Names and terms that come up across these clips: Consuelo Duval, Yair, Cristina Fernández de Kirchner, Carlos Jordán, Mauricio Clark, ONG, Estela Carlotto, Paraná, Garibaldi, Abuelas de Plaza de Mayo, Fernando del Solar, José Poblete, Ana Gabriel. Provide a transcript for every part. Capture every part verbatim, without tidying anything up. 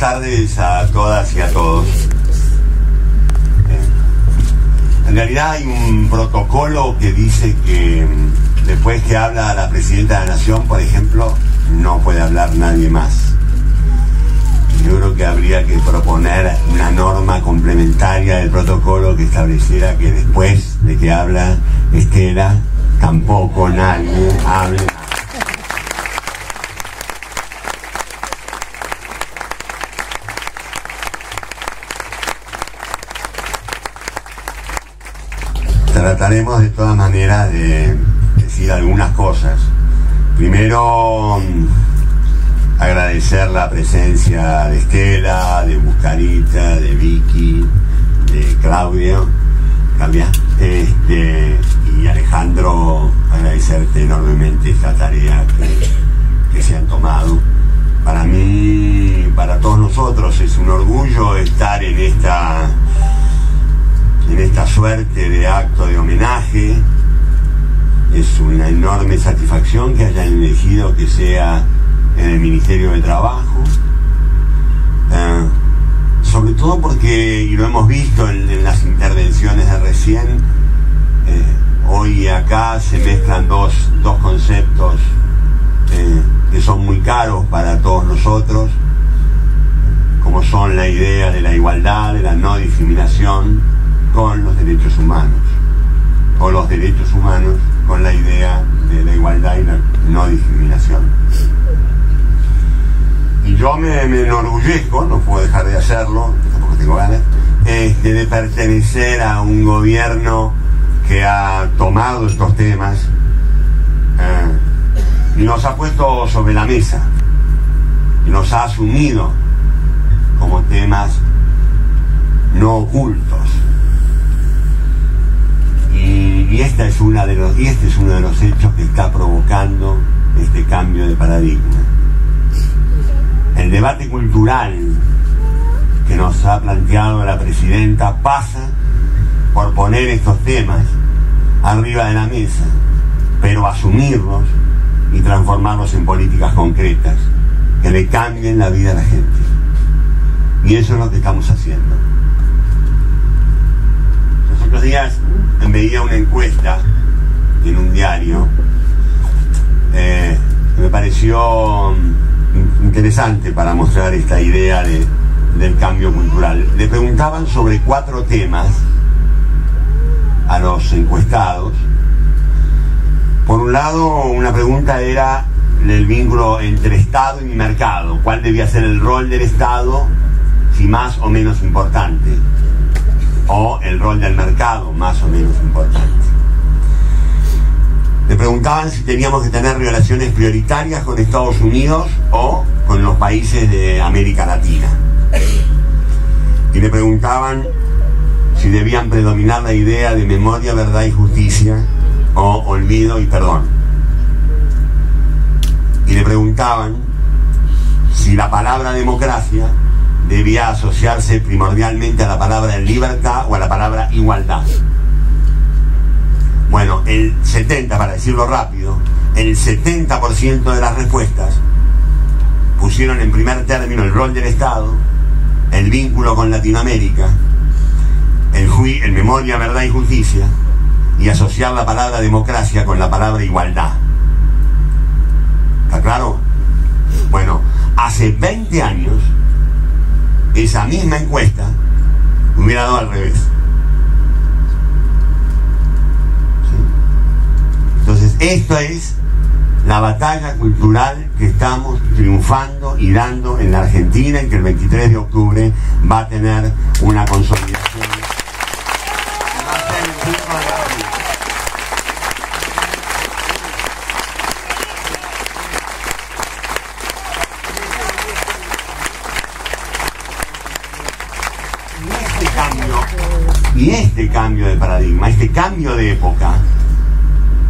tardes a todas y a todos. En realidad hay un protocolo que dice que después que habla la Presidenta de la Nación, por ejemplo, no puede hablar nadie más. Yo creo que habría que proponer una norma complementaria del protocolo que estableciera que después de que habla Estela, tampoco nadie hable. Trataremos de todas maneras de decir algunas cosas. Primero, agradecer la presencia de Estela, de Buscarita, de Vicky, de Claudio, este, y Alejandro, agradecerte enormemente esta tarea que, que se han tomado. Para mí, para todos nosotros, es un orgullo estar en esta, en esta suerte de acto de homenaje. Es una enorme satisfacción que hayan elegido que sea en el Ministerio de Trabajo, eh, sobre todo porque, y lo hemos visto en, en las intervenciones de recién, eh, hoy acá se mezclan dos, dos conceptos eh, que son muy caros para todos nosotros, como son la idea de la igualdad, de la no discriminación, con los derechos humanos, o los derechos humanos con la idea de la igualdad y la no discriminación. Y yo me, me enorgullezco, no puedo dejar de hacerlo, tampoco tengo ganas, este, de pertenecer a un gobierno que ha tomado estos temas eh, y los ha puesto sobre la mesa, y los ha asumido como temas no ocultos. Y, y, esta es una de los, y este es uno de los hechos que está provocando este cambio de paradigma. El debate cultural que nos ha planteado la Presidenta pasa por poner estos temas arriba de la mesa, pero asumirlos y transformarlos en políticas concretas que le cambien la vida a la gente. Y eso es lo que estamos haciendo. Los otros días veía una encuesta en un diario eh, que me pareció interesante para mostrar esta idea de, del cambio cultural. Le preguntaban sobre cuatro temas a los encuestados. Por un lado, una pregunta era el vínculo entre Estado y mercado. ¿Cuál debía ser el rol del Estado, si más o menos importante? O el rol del mercado, más o menos importante. Le preguntaban si teníamos que tener relaciones prioritarias con Estados Unidos o con los países de América Latina. Y le preguntaban si debían predominar la idea de memoria, verdad y justicia o olvido y perdón. Y le preguntaban si la palabra democracia debía asociarse primordialmente a la palabra libertad o a la palabra igualdad. Bueno, el setenta por ciento, para decirlo rápido, el setenta por ciento de las respuestas pusieron en primer término el rol del Estado, el vínculo con Latinoamérica, el, el memoria, verdad y justicia, y asociar la palabra democracia con la palabra igualdad. ¿Está claro? Bueno, hace veinte años esa misma encuesta hubiera dado al revés. ¿Sí? Entonces, esto es la batalla cultural que estamos triunfando y dando en la Argentina, y que el veintitrés de octubre va a tener una consolidación. Va a ser el cinco de abril. Y este cambio de paradigma, este cambio de época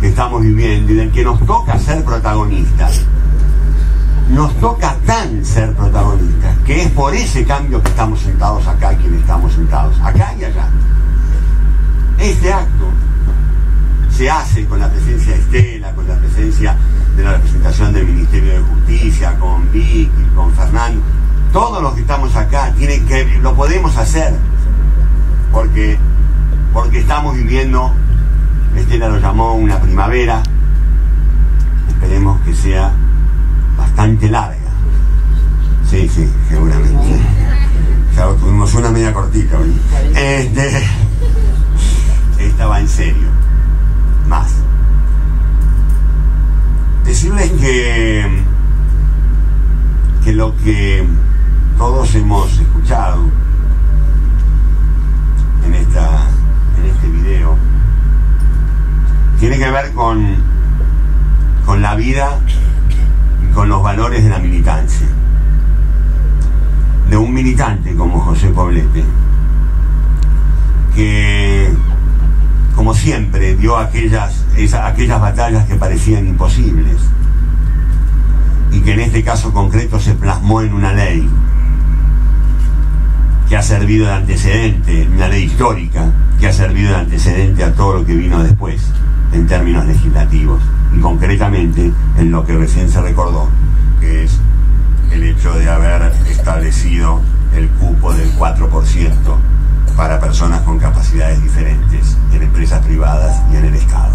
que estamos viviendo y del que nos toca ser protagonistas, nos toca tan ser protagonistas, que es por ese cambio que estamos sentados acá, quienes estamos sentados acá y allá. Este acto se hace con la presencia de Estela, con la presencia de la representación del Ministerio de Justicia, con Vicky, con Fernando. todos los que estamos acá, tiene que, lo podemos hacer, porque, porque estamos viviendo, Estela lo llamó una primavera, esperemos que sea bastante larga. Sí, sí, seguramente. Sí. Claro, tuvimos una media cortita hoy. Este, esta va en serio. Más. Decirles que, que lo que todos hemos escuchado en, esta, en este video tiene que ver con, con la vida y con los valores de la militancia. De un militante como José Poblete, que como siempre dio aquellas, esas, aquellas batallas que parecían imposibles y que en este caso concreto se plasmó en una ley que ha servido de antecedente, una ley histórica que ha servido de antecedente a todo lo que vino después en términos legislativos y concretamente en lo que recién se recordó, que es el hecho de haber establecido el cupo del cuatro por ciento para personas con capacidades diferentes en empresas privadas y en el Estado.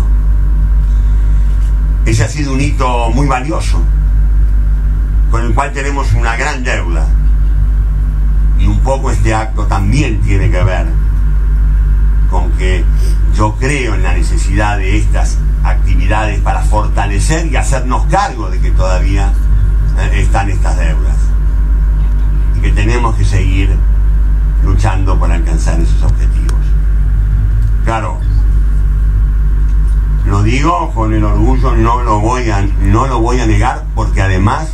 Ese ha sido un hito muy valioso, con el cual tenemos una gran deuda, y un poco este acto también tiene que ver con que yo creo en la necesidad de estas actividades para fortalecer y hacernos cargo de que todavía están estas deudas y que tenemos que seguir luchando por alcanzar esos objetivos. Claro, lo digo con el orgullo, no lo voy a, no lo voy a negar, porque además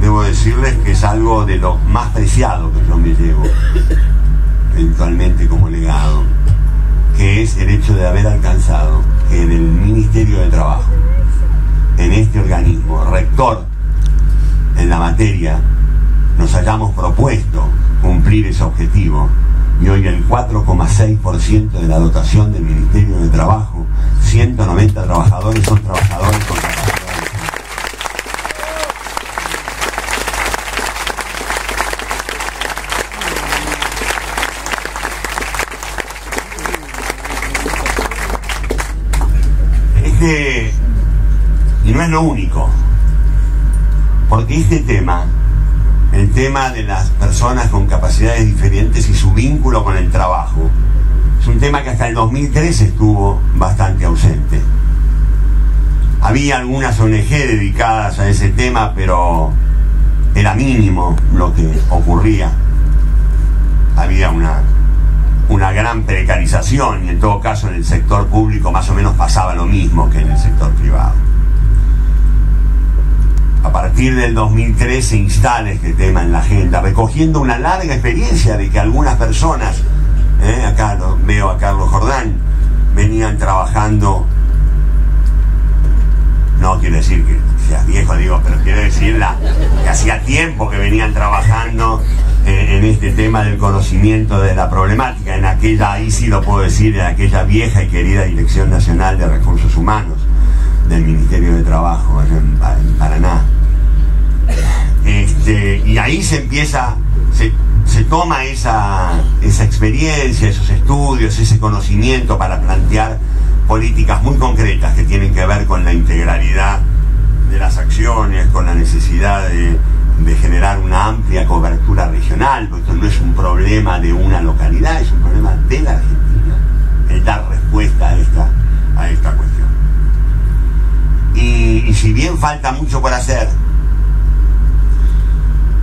debo decirles que es algo de lo más preciado que yo me llevo eventualmente como legado, que es el hecho de haber alcanzado que en el Ministerio de Trabajo, en este organismo rector en la materia, nos hayamos propuesto cumplir ese objetivo, y hoy el cuatro coma seis por ciento de la dotación del Ministerio de Trabajo, ciento noventa trabajadores, son trabajadores con capacidades. Este, y no es lo único, porque este tema, el tema de las personas con capacidades diferentes y su vínculo con el trabajo, es un tema que hasta el dos mil trece estuvo bastante ausente. Había algunas O N G dedicadas a ese tema, pero era mínimo lo que ocurría. Había una, una gran precarización, y en todo caso en el sector público más o menos pasaba lo mismo que en el sector privado. A partir del dos mil trece se instala este tema en la agenda, recogiendo una larga experiencia de que algunas personas, eh, acá lo, veo a Carlos Jordán, venían trabajando, no quiero decir que seas viejo, digo, pero quiero decir la, que hacía tiempo que venían trabajando eh, en este tema del conocimiento de la problemática, en aquella, ahí sí lo puedo decir, en aquella vieja y querida Dirección Nacional de Recursos Humanos del Ministerio de Trabajo en Paraná. Este, y ahí se empieza, se, se toma esa, esa experiencia, esos estudios, ese conocimiento para plantear políticas muy concretas que tienen que ver con la integralidad de las acciones, con la necesidad de, de generar una amplia cobertura regional, porque esto no es un problema de una localidad, es un problema de la Argentina, el dar respuesta a esta, a esta cuestión. Y, y si bien falta mucho por hacer,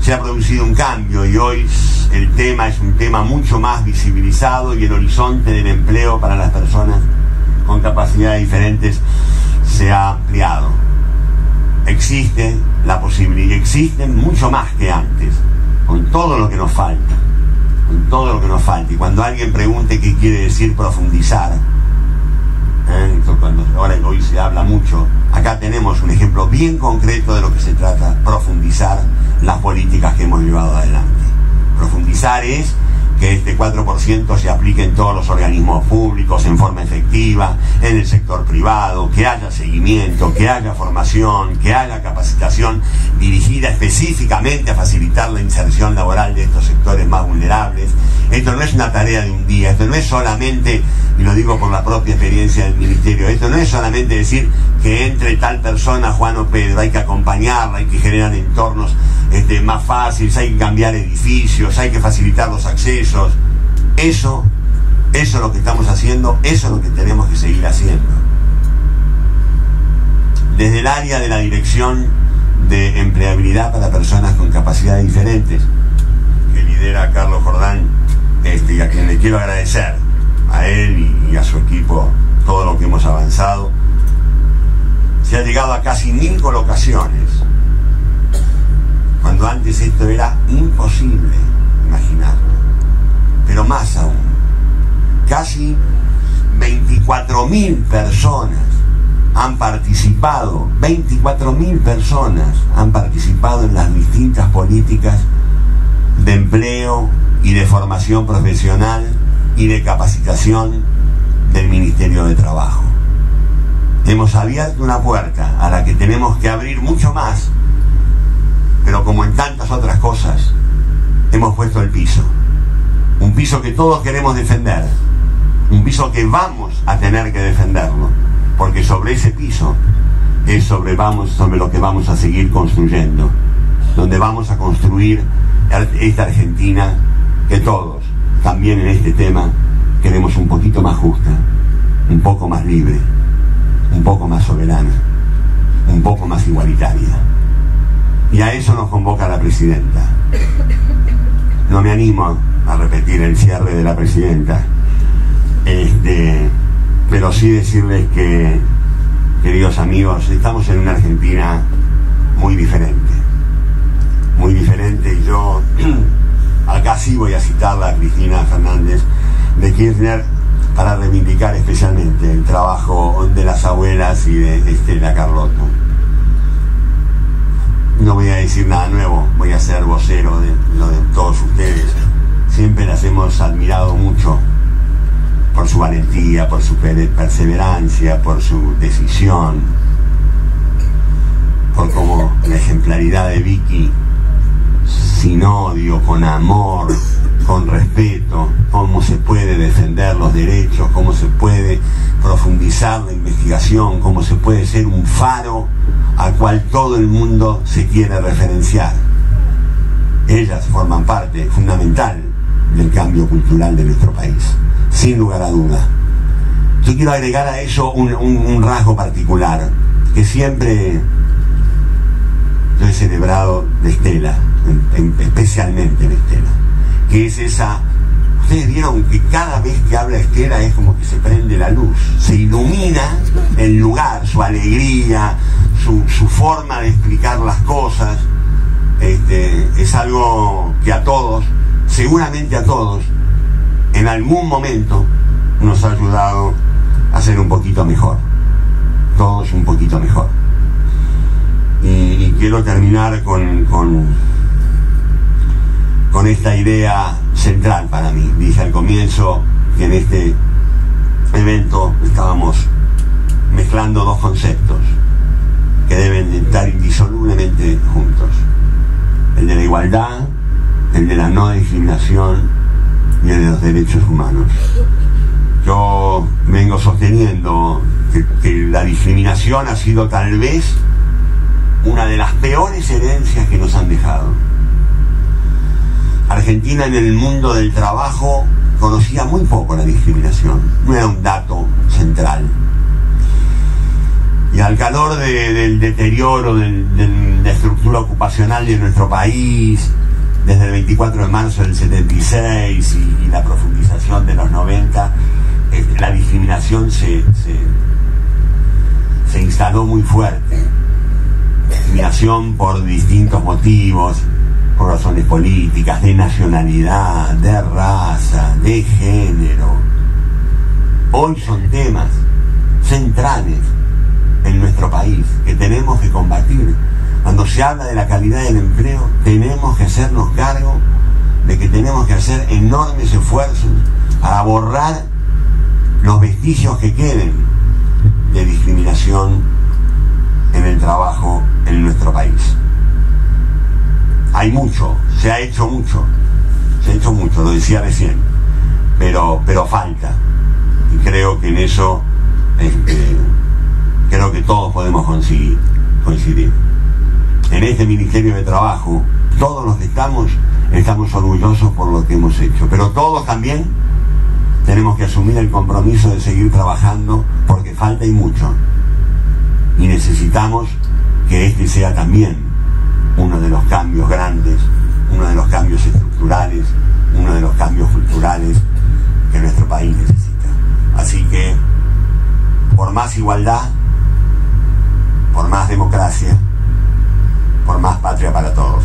se ha producido un cambio, y hoy el tema es un tema mucho más visibilizado, y el horizonte del empleo para las personas con capacidades diferentes se ha ampliado. Existe la posibilidad, existen mucho más que antes, con todo lo que nos falta, con todo lo que nos falta. Y cuando alguien pregunte qué quiere decir profundizar, ¿eh? Cuando ahora hoy se habla mucho, acá tenemos un ejemplo bien concreto de lo que se trata: profundizar las políticas que hemos llevado adelante. Profundizar es que este cuatro por ciento se aplique en todos los organismos públicos en forma efectiva, en el sector privado, que haya seguimiento, que haya formación, que haya capacitación dirigida específicamente a facilitar la inserción laboral de estos sectores más vulnerables. Esto no es una tarea de un día, esto no es solamente, y lo digo por la propia experiencia del Ministerio, esto no es solamente decir que entre tal persona, Juan o Pedro, hay que acompañarla, hay que generar entornos este, más fáciles, hay que cambiar edificios, hay que facilitar los accesos. Eso, eso es lo que estamos haciendo, eso es lo que tenemos que seguir haciendo. Desde el área de la Dirección de Empleabilidad para Personas con Capacidades Diferentes, que lidera Carlos Jordán, este, y a quien le quiero agradecer, a él y a su equipo, todo lo que hemos avanzado, se ha llegado a casi mil colocaciones, cuando antes esto era imposible imaginarlo. Pero más aún, casi veinticuatro mil personas han participado, veinticuatro mil personas han participado en las distintas políticas de empleo y de formación profesional y de capacitación del Ministerio de Trabajo. Hemos abierto una puerta a la que tenemos que abrir mucho más, pero como en tantas otras cosas, hemos puesto el piso. Un piso que todos queremos defender, un piso que vamos a tener que defenderlo, porque sobre ese piso es sobre, vamos, sobre lo que vamos a seguir construyendo, donde vamos a construir esta Argentina que todos, también en este tema, queremos un poquito más justa, un poco más libre, un poco más soberana, un poco más igualitaria. Y a eso nos convoca la Presidenta. No me animo a repetir el cierre de la Presidenta, este, pero sí decirles que, queridos amigos, estamos en una Argentina muy diferente, muy diferente, y yo acá sí voy a citarla a Cristina Fernández de Kirchner para reivindicar especialmente el trabajo de las abuelas y de Estela Carlotto. No voy a decir nada nuevo, voy a ser vocero de lo de todos ustedes. Siempre las hemos admirado mucho por su valentía, por su perseverancia, por su decisión, por como la ejemplaridad de Vicky, sin odio, con amor, con respeto, cómo se puede defender los derechos, cómo se puede profundizar la investigación, cómo se puede ser un faro al cual todo el mundo se quiere referenciar. Ellas forman parte fundamental del cambio cultural de nuestro país, sin lugar a duda. Yo quiero agregar a eso un, un, un rasgo particular que siempre yo he celebrado de Estela, en, en, especialmente en Estela, que es esa... Ustedes vieron que cada vez que habla Estela es como que se prende la luz, se ilumina el lugar, su alegría, su, su forma de explicar las cosas. Este, es algo que a todos, seguramente a todos, en algún momento nos ha ayudado a ser un poquito mejor, todos un poquito mejor. Y, y quiero terminar con, con, con esta idea central para mí. Dije al comienzo que en este evento estábamos mezclando dos conceptos que deben estar indisolublemente juntos: el de la igualdad, el de la no discriminación y el de los derechos humanos. Yo vengo sosteniendo que, que la discriminación ha sido tal vez una de las peores herencias que nos han dejado. Argentina en el mundo del trabajo conocía muy poco la discriminación, no era un dato central. Y al calor de, del deterioro del, del, de la estructura ocupacional de nuestro país, desde el veinticuatro de marzo del setenta y seis y, y la profundización de los noventa, eh, la discriminación se, se, se instaló muy fuerte. Discriminación por distintos motivos, por razones políticas, de nacionalidad, de raza, de género. Hoy son temas centrales en nuestro país que tenemos que combatir. Cuando se habla de la calidad del empleo, tenemos que hacernos cargo de que tenemos que hacer enormes esfuerzos para borrar los vestigios que queden de discriminación en el trabajo en nuestro país. Hay mucho, se ha hecho mucho, se ha hecho mucho, lo decía recién, pero, pero falta. Y creo que en eso este, creo que todos podemos conseguir, coincidir. En este Ministerio de Trabajo, todos los que estamos, estamos orgullosos por lo que hemos hecho, pero todos también tenemos que asumir el compromiso de seguir trabajando, porque falta y mucho, y necesitamos que este sea también uno de los cambios grandes, uno de los cambios estructurales, uno de los cambios culturales que nuestro país necesita. Así que, por más igualdad, por más democracia, por más patria para todos.